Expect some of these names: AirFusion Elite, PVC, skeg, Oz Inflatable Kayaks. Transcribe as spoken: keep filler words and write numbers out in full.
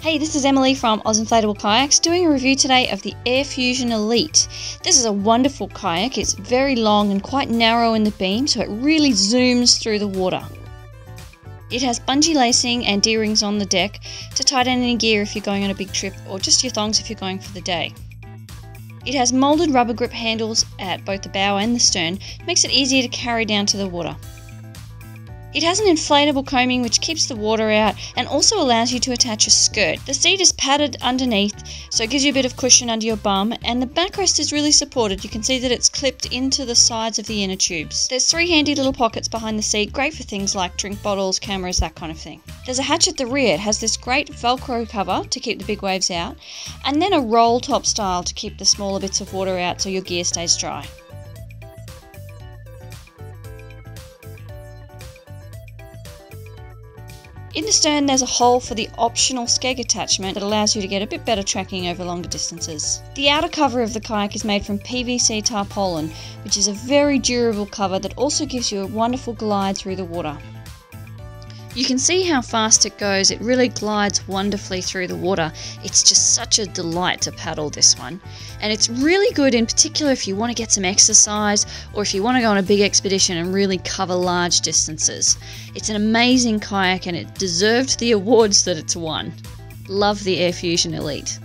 Hey, this is Emily from Oz Inflatable Kayaks doing a review today of the AirFusion Elite. This is a wonderful kayak. It's very long and quite narrow in the beam, so it really zooms through the water. It has bungee lacing and D-rings on the deck to tie down any gear if you're going on a big trip, or just your thongs if you're going for the day. It has moulded rubber grip handles at both the bow and the stern, makes it easier to carry down to the water. It has an inflatable combing which keeps the water out and also allows you to attach a skirt. The seat is padded underneath, so it gives you a bit of cushion under your bum, and the backrest is really supported. You can see that it's clipped into the sides of the inner tubes. There's three handy little pockets behind the seat, great for things like drink bottles, cameras, that kind of thing. There's a hatch at the rear. It has this great Velcro cover to keep the big waves out, and then a roll top style to keep the smaller bits of water out so your gear stays dry. In the stern, there's a hole for the optional skeg attachment that allows you to get a bit better tracking over longer distances. The outer cover of the kayak is made from P V C tarpaulin, which is a very durable cover that also gives you a wonderful glide through the water. You can see how fast it goes. It really glides wonderfully through the water. It's just such a delight to paddle this one. And it's really good in particular if you want to get some exercise, or if you want to go on a big expedition and really cover large distances. It's an amazing kayak and it deserved the awards that it's won. Love the AirFusion Elite.